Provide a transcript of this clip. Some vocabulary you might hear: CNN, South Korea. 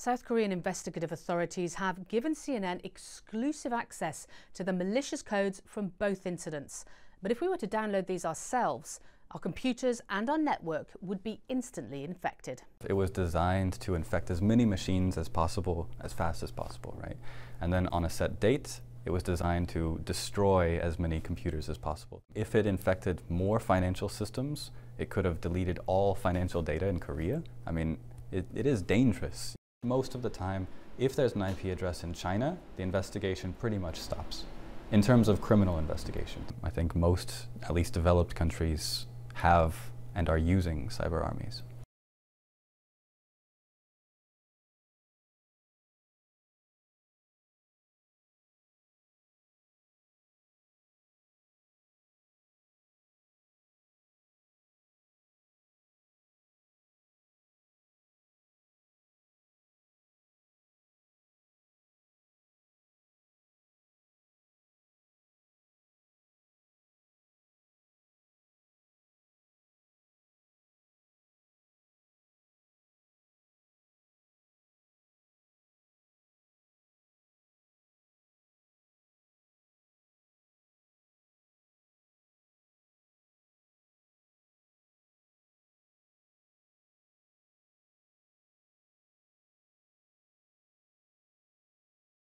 South Korean investigative authorities have given CNN exclusive access to the malicious codes from both incidents. But if we were to download these ourselves, our computers and our network would be instantly infected. It was designed to infect as many machines as possible, as fast as possible, right? And then on a set date, it was designed to destroy as many computers as possible. If it infected more financial systems, it could have deleted all financial data in Korea. I mean, it is dangerous. Most of the time, if there's an IP address in China, the investigation pretty much stops. In terms of criminal investigation, I think most, at least developed countries, have and are using cyber armies.